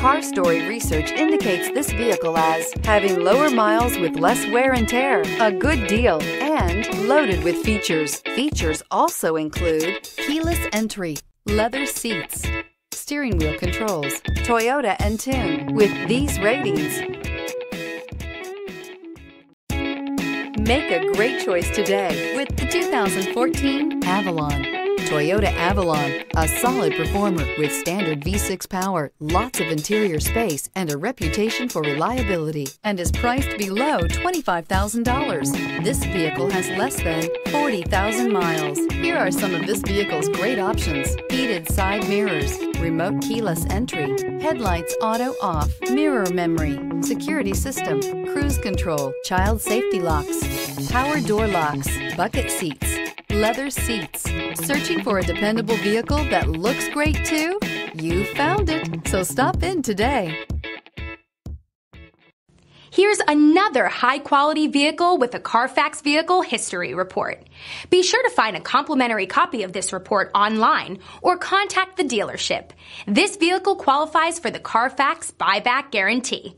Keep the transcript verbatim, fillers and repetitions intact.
CarStory research indicates this vehicle as having lower miles with less wear and tear, a good deal, and loaded with features. Features also include keyless entry, leather seats, steering wheel controls, Toyota Entune. With these ratings, make a great choice today with the two thousand fourteen Avalon. Toyota Avalon, a solid performer with standard V six power, lots of interior space, and a reputation for reliability, and is priced below twenty-five thousand dollars. This vehicle has less than forty thousand miles. Here are some of this vehicle's great options: heated side mirrors, remote keyless entry, headlights auto off, mirror memory, security system, cruise control, child safety locks, power door locks, bucket seats, leather seats. Searching for a dependable vehicle that looks great too? You found it, so stop in today. Here's another high-quality vehicle with a Carfax Vehicle History Report. Be sure to find a complimentary copy of this report online or contact the dealership. This vehicle qualifies for the Carfax Buyback Guarantee.